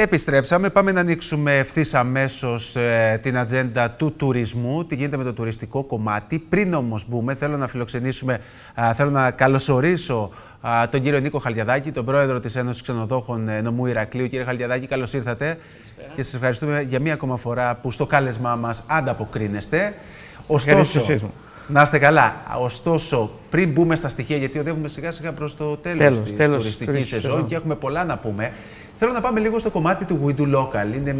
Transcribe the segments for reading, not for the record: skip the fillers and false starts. Επιστρέψαμε, πάμε να ανοίξουμε ευθύς αμέσως την ατζέντα του τουρισμού, τι γίνεται με το τουριστικό κομμάτι. Πριν όμως μπούμε, θέλω να καλωσορίσω τον κύριο Νίκο Χαλιαδάκη, τον πρόεδρο της Ένωσης Ξενοδόχων Νομού Ηρακλείου. Κύριε Χαλιαδάκη, καλώς ήρθατε. Καλησπέρα. Και σας ευχαριστούμε για μία ακόμα φορά που στο κάλεσμά μας ανταποκρίνεστε. Ωστόσο, να είστε καλά. Ωστόσο, πριν μπούμε στα στοιχεία, γιατί οδεύουμε σιγά σιγά προς το τέλος της τουριστικής σεζόν και έχουμε πολλά να πούμε, θέλω να πάμε λίγο στο κομμάτι του We Do Local. Είναι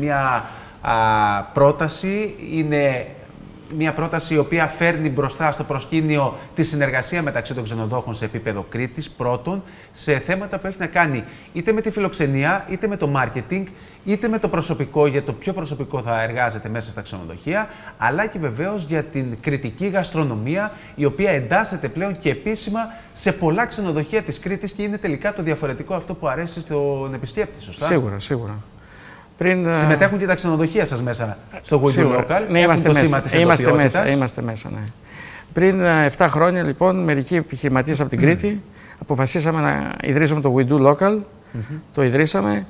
μια πρόταση, η οποία φέρνει μπροστά στο προσκήνιο τη συνεργασία μεταξύ των ξενοδόχων σε επίπεδο Κρήτης, πρώτον, σε θέματα που έχει να κάνει είτε με τη φιλοξενία, είτε με το marketing, είτε με το προσωπικό, για το πιο προσωπικό θα εργάζεται μέσα στα ξενοδοχεία, αλλά και βεβαίως για την κρητική γαστρονομία, η οποία εντάσσεται πλέον και επίσημα σε πολλά ξενοδοχεία της Κρήτης και είναι τελικά το διαφορετικό αυτό που αρέσει στον επισκέπτη, σωστά? Σίγουρα, σίγουρα. Συμμετέχουν και τα ξενοδοχεία σας μέσα στο We Do Local. Ναι, είμαστε μέσα. Πριν 7 χρόνια, λοιπόν, μερικοί επιχειρηματίες από την Κρήτη αποφασίσαμε να ιδρύσουμε το We Do Local. Το ιδρύσαμε.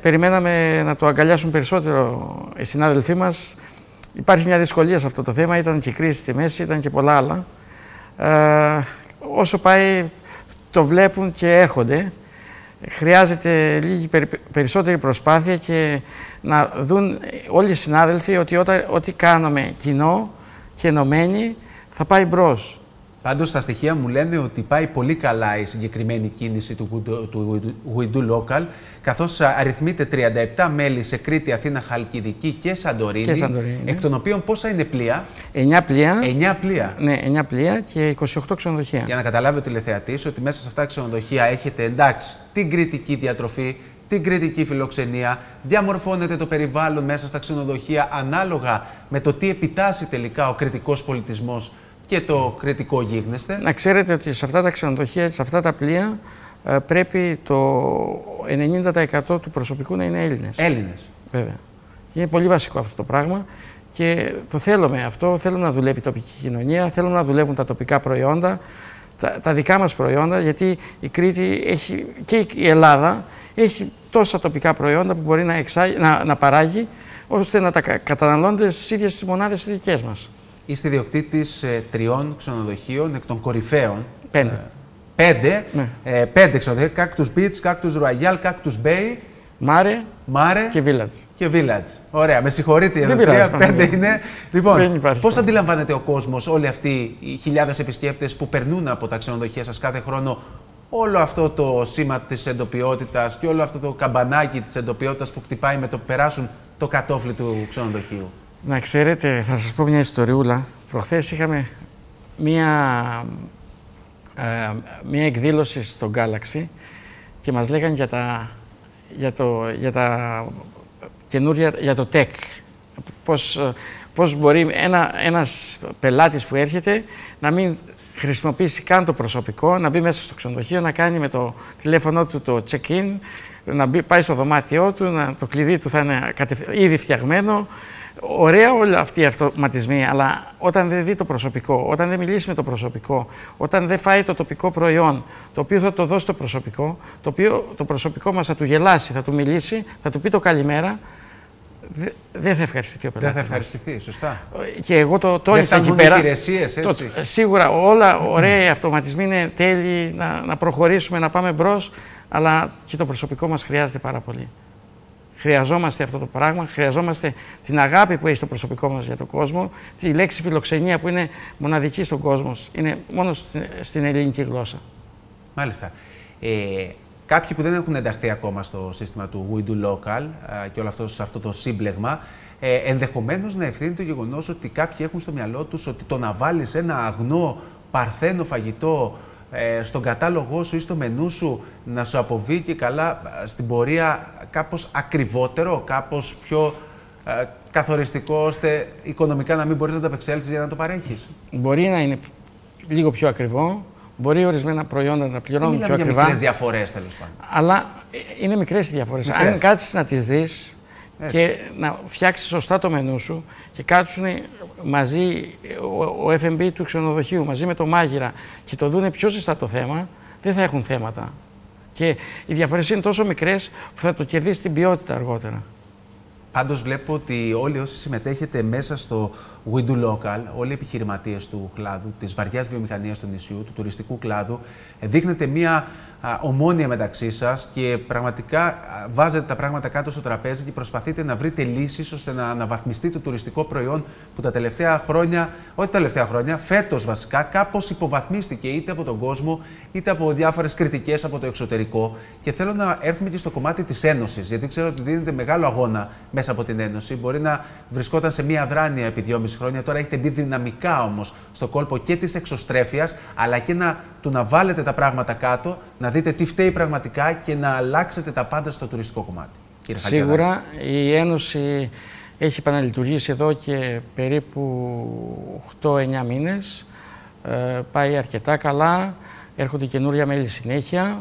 Περιμέναμε να το αγκαλιάσουν περισσότερο οι συνάδελφοί μας. Υπάρχει μια δυσκολία σε αυτό το θέμα. Ήταν και κρίση στη μέση, ήταν και πολλά άλλα. Όσο πάει, το βλέπουν και έρχονται. Χρειάζεται λίγη περισσότερη προσπάθεια και να δουν όλοι οι συνάδελφοι ότι ό,τι κάνουμε κοινό και ενωμένοι θα πάει μπρος. Πάντως, τα στοιχεία μου λένε ότι πάει πολύ καλά η συγκεκριμένη κίνηση του We Do Local, καθώς αριθμείται 37 μέλη σε Κρήτη, Αθήνα, Χαλκιδική και Σαντορίνη, εκ των οποίων πόσα είναι πλοία? 9 πλοία. 9 πλοία. Ναι, 9 πλοία και 28 ξενοδοχεία. Για να καταλάβει ο τηλεθεατής ότι μέσα σε αυτά τα ξενοδοχεία έχετε εντάξει την κρητική διατροφή, την κρητική φιλοξενία, διαμορφώνεται το περιβάλλον μέσα στα ξενοδοχεία ανάλογα με το τι επιτάσσει τελικά ο κρητικός πολιτισμός και το κρητικό γίγνεσθε. Να ξέρετε ότι σε αυτά τα ξενοδοχεία, σε αυτά τα πλοία, πρέπει το 90% του προσωπικού να είναι Έλληνες. Έλληνες. Βέβαια. Είναι πολύ βασικό αυτό το πράγμα και το θέλουμε αυτό. Θέλουμε να δουλεύει η τοπική κοινωνία, θέλουμε να δουλεύουν τα τοπικά προϊόντα, τα δικά μας προϊόντα, γιατί η Κρήτη έχει, και η Ελλάδα έχει τόσα τοπικά προϊόντα που μπορεί να παράγει, ώστε να τα καταναλώνται στις ίδιες τις μονάδες τις δικές μας. Είστε ιδιοκτήτης 3 ξενοδοχείων, εκ των κορυφαίων. 5. Ναι. 5 ξενοδοχεία. Cactus Beach, Cactus Royal, Cactus Bay. Μάρε και Village. Ωραία, με συγχωρείτε για τα 3, 5 είναι. Λοιπόν, πώς αντιλαμβάνεται ο κόσμος, όλοι αυτοί οι χιλιάδες επισκέπτες που περνούν από τα ξενοδοχεία σας κάθε χρόνο, όλο αυτό το σήμα της εντοπιότητας και όλο αυτό το καμπανάκι της εντοπιότητας που χτυπάει με το που περάσουν το κατόφλι του ξενοδοχείου? Να ξέρετε, θα σας πω μια ιστοριούλα. Προχθές είχαμε μια εκδήλωση στον Γκάλαξη και μας λέγανε για τα καινούρια, για το tech. Πώς μπορεί ένας πελάτης που έρχεται να μην χρησιμοποιήσει καν το προσωπικό, να μπει μέσα στο ξενοδοχείο, να κάνει με το τηλέφωνο του το check-in, να πάει στο δωμάτιό του, το κλειδί του θα είναι ήδη φτιαγμένο. Ωραία όλοι αυτοί οι αυτοματισμοί, αλλά όταν δεν δει το προσωπικό, όταν δεν μιλήσει με το προσωπικό, όταν δεν φάει το τοπικό προϊόν, το οποίο θα το δώσει το προσωπικό, το οποίο το προσωπικό μας θα του γελάσει, θα του μιλήσει, θα του πει το καλημέρα, δεν θα ευχαριστηθεί ο πελάτης. Δεν θα ευχαριστηθεί, σωστά. Και εγώ το τόνισα εκεί πέρα. Υπηρεσίες, έτσι. Σίγουρα όλα ωραία οι αυτοματισμοί είναι τέλειοι, να προχωρήσουμε, να πάμε μπρος, αλλά και το προσωπικό μας χρειάζεται πάρα πολύ. Χρειαζόμαστε αυτό το πράγμα, χρειαζόμαστε την αγάπη που έχει το προσωπικό μας για τον κόσμο, τη λέξη φιλοξενία που είναι μοναδική στον κόσμο, είναι μόνο στην ελληνική γλώσσα. Μάλιστα. Κάποιοι που δεν έχουν ενταχθεί ακόμα στο σύστημα του We Do Local και όλο αυτό το σύμπλεγμα, ενδεχομένως να ευθύνει το γεγονός ότι κάποιοι έχουν στο μυαλό τους ότι το να βάλεις ένα αγνό παρθένο φαγητό στον κατάλογό σου ή στο μενού σου να σου αποβεί και καλά στην πορεία κάπως ακριβότερο, κάπως πιο καθοριστικό, ώστε οικονομικά να μην μπορείς να τα απεξέλθεις για να το παρέχεις. Μπορεί να είναι λίγο πιο ακριβό, μπορεί ορισμένα προϊόντα να πληρώνουν πιο ακριβά. Είναι μικρές διαφορές, τέλος πάντων. Αλλά είναι μικρές οι διαφορές. Αν κάτσεις να τις δεις και να φτιάξεις σωστά το μενού σου και κάτσουν μαζί ο F&B του ξενοδοχείου, μαζί με το μάγειρα και το δούνε πιο ζεστά το θέμα, δεν θα έχουν θέματα. Και οι διαφορές είναι τόσο μικρές που θα το κερδίσει την ποιότητα αργότερα. Πάντως βλέπω ότι όλοι όσοι συμμετέχετε μέσα στο We Do Local, όλοι οι επιχειρηματίες του κλάδου, της βαριάς βιομηχανίας του νησιού, του τουριστικού κλάδου, δείχνετε μία ομόνοια μεταξύ σας και πραγματικά βάζετε τα πράγματα κάτω στο τραπέζι και προσπαθείτε να βρείτε λύσεις ώστε να αναβαθμιστεί το τουριστικό προϊόν που τα τελευταία χρόνια, όχι τα τελευταία χρόνια, φέτος βασικά, κάπως υποβαθμίστηκε είτε από τον κόσμο είτε από διάφορες κριτικές από το εξωτερικό. Και θέλω να έρθουμε και στο κομμάτι της Ένωσης, γιατί ξέρω ότι δίνεται μεγάλο αγώνα μέσα από την Ένωση. Μπορεί να βρισκόταν σε μία αδράνεια επί 2,5 χρόνια, τώρα έχετε μπει δυναμικά όμως στο κόλπο και της εξωστρέφειας, αλλά και να βάλετε τα πράγματα κάτω, να δείτε τι φταίει πραγματικά και να αλλάξετε τα πάντα στο τουριστικό κομμάτι. Σίγουρα η Ένωση έχει επαναλειτουργήσει εδώ και περίπου 8-9 μήνες. Πάει αρκετά καλά, έρχονται καινούρια μέλη συνέχεια.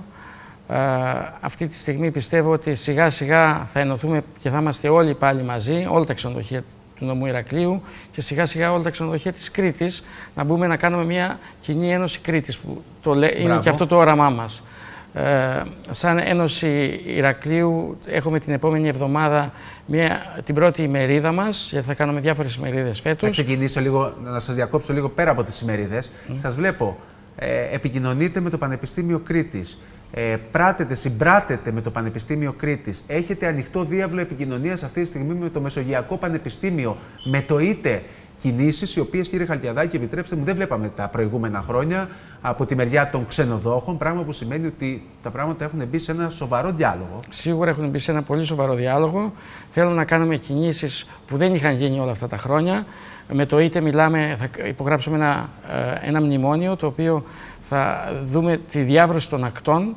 Αυτή τη στιγμή πιστεύω ότι σιγά σιγά θα ενωθούμε και θα είμαστε όλοι πάλι μαζί, όλα τα ξενοδοχεία του Νομού Ηρακλείου και σιγά σιγά όλα τα ξενοδοχεία της Κρήτης, να μπούμε να κάνουμε μια κοινή Ένωση Κρήτης, που είναι και αυτό το όραμά μας. Σαν Ένωση Ηρακλείου έχουμε την επόμενη εβδομάδα την πρώτη ημερίδα μας, γιατί θα κάνουμε διάφορες ημερίδες φέτος. Να σας διακόψω λίγο πέρα από τις ημερίδες. Σας βλέπω, επικοινωνείτε με το Πανεπιστήμιο Κρήτης. Συμπράτετε με το Πανεπιστήμιο Κρήτης. Έχετε ανοιχτό διάβλο επικοινωνίας αυτή τη στιγμή με το Μεσογειακό Πανεπιστήμιο, με το ΙΤΕ. Κινήσεις οι οποίες, κύριε Χαλιαδάκη, επιτρέψτε μου, δεν βλέπαμε τα προηγούμενα χρόνια από τη μεριά των ξενοδόχων. Πράγμα που σημαίνει ότι τα πράγματα έχουν μπει σε ένα σοβαρό διάλογο. Σίγουρα έχουν μπει σε ένα πολύ σοβαρό διάλογο. Θέλουμε να κάνουμε κινήσεις που δεν είχαν γίνει όλα αυτά τα χρόνια. Με το ΙΤΕ μιλάμε, θα υπογράψουμε ένα μνημόνιο το οποίο. Θα δούμε τη διάβρωση των ακτών,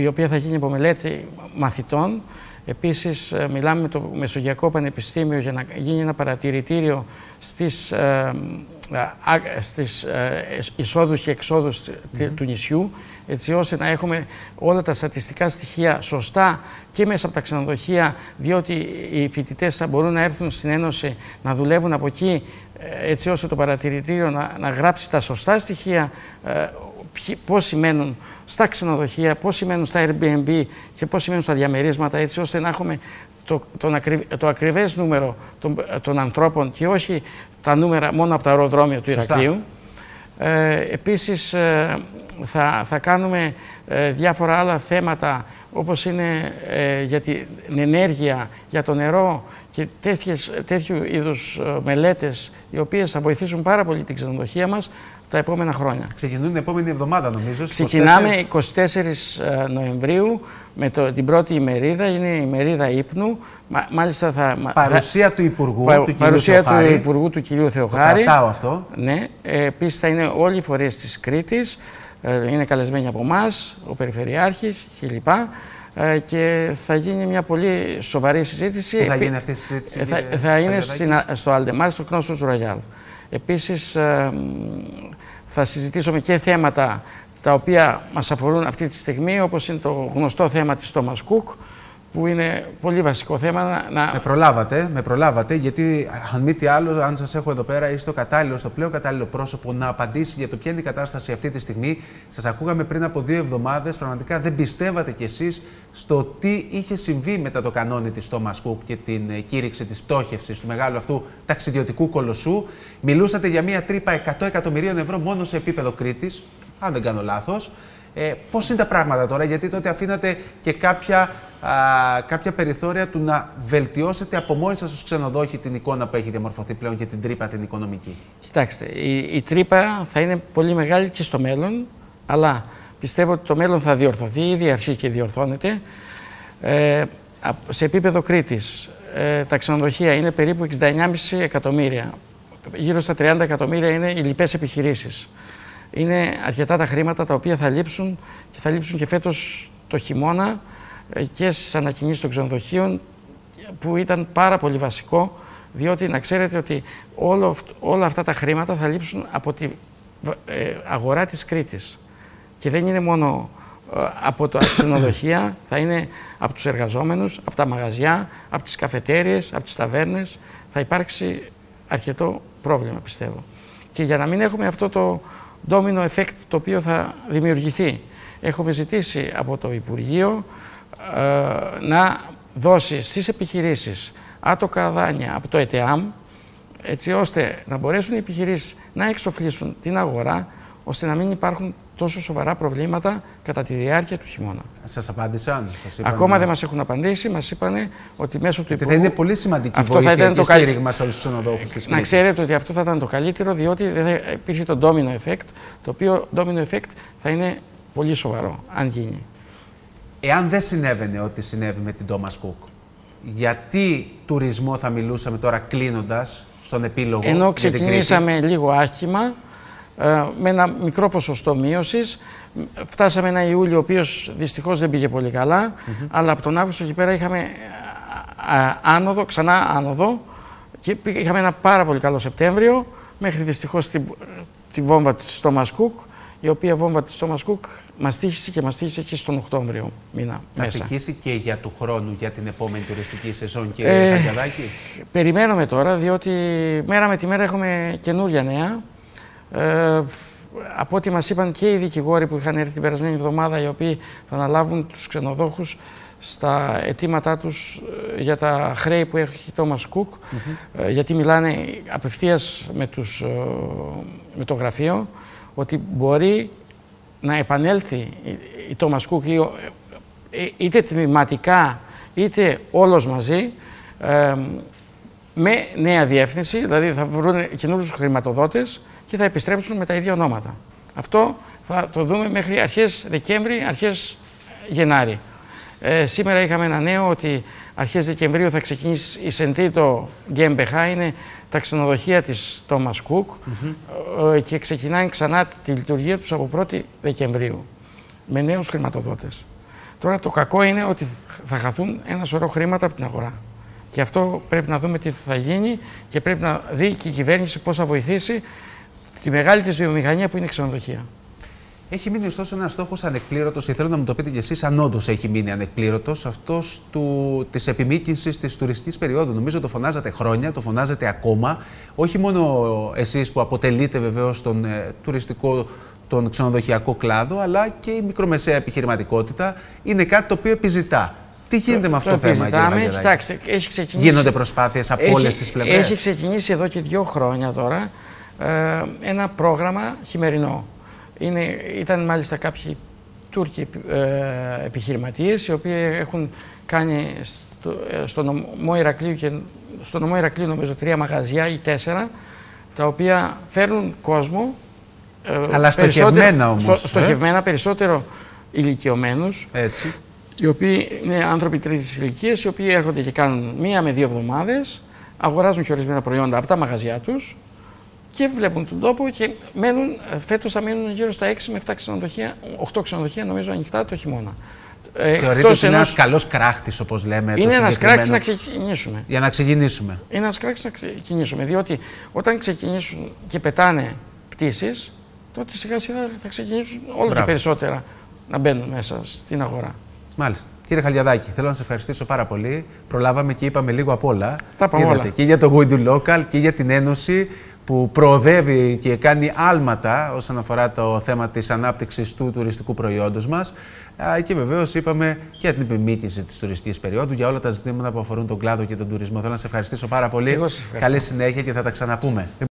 η οποία θα γίνει υπό μελέτη μαθητών. Επίσης, μιλάμε με το Μεσογειακό Πανεπιστήμιο για να γίνει ένα παρατηρητήριο στις εισόδους και εξόδους του νησιού, έτσι ώστε να έχουμε όλα τα στατιστικά στοιχεία σωστά και μέσα από τα ξενοδοχεία, διότι οι φοιτητές θα μπορούν να έρθουν στην Ένωση να δουλεύουν από εκεί, έτσι ώστε το παρατηρητήριο να γράψει τα σωστά στοιχεία, πώς σημαίνουν στα ξενοδοχεία, πώς σημαίνουν στα Airbnb και πώς σημαίνουν στα διαμερίσματα, έτσι ώστε να έχουμε το ακριβές νούμερο των ανθρώπων και όχι τα νούμερα μόνο από τα αεροδρόμια του Ηρακλείου. Επίσης θα κάνουμε διάφορα άλλα θέματα, όπως είναι για την ενέργεια, για το νερό και τέτοιου είδους μελέτες, οι οποίες θα βοηθήσουν πάρα πολύ την ξενοδοχεία μας τα επόμενα χρόνια. Ξεκινούν την επόμενη εβδομάδα, νομίζω. Ξεκινάμε 24 Νοεμβρίου με την πρώτη ημερίδα, είναι η ημερίδα ύπνου. Μάλιστα παρουσία του Υπουργού, του κυρίου Θεοχάρη. Το κρατάω αυτό. Ναι. Επίσης θα είναι όλοι οι φορείς της Κρήτης, είναι καλεσμένοι από εμάς, ο Περιφερειάρχης κλπ. Και θα γίνει μια πολύ σοβαρή συζήτηση. Πού θα γίνει αυτή η συζήτηση? Θα είναι στο Aldemar, στο Knossos Royal. Επίσης, θα συζητήσουμε και θέματα τα οποία μας αφορούν αυτή τη στιγμή, όπως είναι το γνωστό θέμα της Thomas Cook, που είναι πολύ βασικό θέμα. Με προλάβατε, γιατί αν μη τι άλλο, αν σας έχω εδώ πέρα, είστε στο πλέον κατάλληλο πρόσωπο να απαντήσει για το ποια είναι η κατάσταση αυτή τη στιγμή. Σας ακούγαμε πριν από 2 εβδομάδες, πραγματικά δεν πιστεύατε κι εσείς στο τι είχε συμβεί μετά το κανόνι της Thomas Cook και την κήρυξη της πτώχευσης του μεγάλου αυτού ταξιδιωτικού κολοσσού. Μιλούσατε για μια τρύπα 100 εκατομμυρίων ευρώ μόνο σε επίπεδο Κρήτης, αν δεν κάνω λάθος. Πώς είναι τα πράγματα τώρα, γιατί τότε αφήνατε και κάποια περιθώρια του να βελτιώσετε από μόνοι σας ως ξενοδόχοι την εικόνα που έχει διαμορφωθεί πλέον και την τρύπα την οικονομική? Κοιτάξτε, η τρύπα θα είναι πολύ μεγάλη και στο μέλλον, αλλά πιστεύω ότι το μέλλον θα διορθωθεί, ήδη αρχίζει και διορθώνεται. Σε επίπεδο Κρήτης, τα ξενοδοχεία είναι περίπου 69,5 εκατομμύρια. Γύρω στα 30 εκατομμύρια είναι οι λοιπές επιχειρήσεις. Είναι αρκετά τα χρήματα τα οποία θα λείψουν και θα λείψουν και φέτος το χειμώνα και στις ανακοινήσεις των ξενοδοχείων, που ήταν πάρα πολύ βασικό, διότι να ξέρετε ότι όλα αυτά τα χρήματα θα λείψουν από την αγορά της Κρήτης. Και δεν είναι μόνο από τα ξενοδοχεία, θα είναι από τους εργαζόμενους, από τα μαγαζιά, από τις καφετέριες, από τις ταβέρνες. Θα υπάρξει αρκετό πρόβλημα, πιστεύω. Και για να μην έχουμε αυτό το ντόμινο effect το οποίο θα δημιουργηθεί. Έχουμε ζητήσει από το Υπουργείο να δώσει στις επιχειρήσεις άτοκα δάνεια από το ΕΤΕΑΜ, έτσι ώστε να μπορέσουν οι επιχειρήσεις να εξοφλήσουν την αγορά, ώστε να μην υπάρχουν τόσο σοβαρά προβλήματα κατά τη διάρκεια του χειμώνα. Σας απάντησαν? Ακόμα δεν μας έχουν απαντήσει. Μας είπαν ότι μέσω του Υπουργού... Θα είναι πολύ σημαντική αυτό βοήθεια θα ήταν και στήριγμα σε όλους τους ξενοδόχους της Κρήτης. Να ξέρετε ότι αυτό θα ήταν το καλύτερο, διότι δεν θα υπήρχε το domino effect, το οποίο domino effect θα είναι πολύ σοβαρό, αν γίνει. Εάν δεν συνέβαινε ό,τι συνέβη με την Thomas Cook, γιατί τουρισμό θα μιλούσαμε τώρα κλείνοντας στον επίλογο? Ενώ ξεκινήσαμε λίγο άχημα, με ένα μικρό ποσοστό μείωσης. Φτάσαμε ένα Ιούλιο, ο οποίος δυστυχώς δεν πήγε πολύ καλά, αλλά από τον Αύγουστο εκεί πέρα είχαμε άνοδο, ξανά άνοδο, και είχαμε ένα πάρα πολύ καλό Σεπτέμβριο, μέχρι δυστυχώς τη βόμβα της Thomas Cook, η οποία βόμβα της Thomas Cook μας τύχησε και μας τύχησε και στον Οκτώβριο μήνα. Θα στοιχήσει και για του χρόνου, για την επόμενη τουριστική σεζόν, κύριε Χαλιαδάκη? Περιμένουμε τώρα, διότι μέρα με τη μέρα έχουμε καινούρια νέα. Από ό,τι μας είπαν και οι δικηγόροι που είχαν έρθει την περασμένη εβδομάδα, οι οποίοι θα αναλάβουν τους ξενοδόχους στα αιτήματά τους για τα χρέη που έχει η Thomas Cook, γιατί μιλάνε απευθείας με το γραφείο, ότι μπορεί να επανέλθει η Thomas Cook είτε τμηματικά είτε όλος μαζί, με νέα διεύθυνση, δηλαδή θα βρουν καινούριους χρηματοδότες και θα επιστρέψουν με τα ίδια ονόματα. Αυτό θα το δούμε μέχρι αρχές Δεκέμβρη, αρχές Γενάρη. Σήμερα είχαμε ένα νέο ότι αρχές Δεκεμβρίου θα ξεκινήσει η Σεντρίτο Γκέμπεχα, είναι τα ξενοδοχεία της Thomas Cook, και ξεκινάει ξανά τη λειτουργία τους από 1η Δεκεμβρίου, με νέους χρηματοδότες. Τώρα το κακό είναι ότι θα χαθούν ένα σωρό χρήματα από την αγορά. Και αυτό πρέπει να δούμε τι θα γίνει και πρέπει να δει και η κυβέρνηση πώς θα βοηθήσει τη μεγάλη της βιομηχανία που είναι η ξενοδοχεία. Έχει μείνει ωστόσο ένας στόχος ανεκπλήρωτος, και θέλω να μου το πείτε κι εσείς αν όντως έχει μείνει ανεκπλήρωτος, αυτός της επιμήκυνσης της τουριστικής περίοδου. Νομίζω το φωνάζατε χρόνια, το φωνάζατε ακόμα. Όχι μόνο εσείς που αποτελείτε βεβαίως τον τουριστικό, τον ξενοδοχειακό κλάδο, αλλά και η μικρομεσαία επιχειρηματικότητα είναι κάτι το οποίο επιζητά. Τι γίνεται με αυτό το θέμα, κύριε Χαλιαδάκη? Κοιτάξτε, έχει ξεκινήσει... Γίνονται προσπάθειες από όλες τις πλευρές. Έχει ξεκινήσει εδώ και 2 χρόνια τώρα ένα πρόγραμμα χειμερινό. Ήταν μάλιστα κάποιοι Τούρκοι επιχειρηματίες, οι οποίοι έχουν κάνει στο νομό Ηρακλείου, νομίζω 3 μαγαζιά ή 4, τα οποία φέρνουν κόσμο. Αλλά στοχευμένα όμως. Στοχευμένα, περισσότερο ηλικιωμένους. Έτσι. Οι οποίοι είναι άνθρωποι τρίτης ηλικίας, οι οποίοι έρχονται και κάνουν 1 με 2 εβδομάδες, αγοράζουν και ορισμένα προϊόντα από τα μαγαζιά τους και βλέπουν τον τόπο και μένουν. Φέτος θα μείνουν γύρω στα 6 με 8 ξενοδοχεία, νομίζω, ανοιχτά το χειμώνα. Θεωρείτε ότι είναι ένας καλός κράχτης, όπως λέμε? Είναι ένας κράχτης να ξεκινήσουμε. Για να ξεκινήσουμε. Είναι ένας κράχτης να ξεκινήσουμε, διότι όταν ξεκινήσουν και πετάνε πτήσεις, τότε σιγά σιγά θα ξεκινήσουν όλο και περισσότερα να μπαίνουν μέσα στην αγορά. Μάλιστα. Κύριε Χαλιαδάκη, θέλω να σας ευχαριστήσω πάρα πολύ. Προλάβαμε και είπαμε λίγο απ' όλα. Τα πάμε όλα. Και για το We Do Local και για την Ένωση που προοδεύει και κάνει άλματα όσον αφορά το θέμα της ανάπτυξης του τουριστικού προϊόντος μας. Και βεβαίως είπαμε και για την επιμήκυνση της τουριστικής περίοδου, για όλα τα ζητήματα που αφορούν τον κλάδο και τον τουρισμό. Θέλω να σας ευχαριστήσω πάρα πολύ. Καλή συνέχεια και θα τα ξαναπούμε.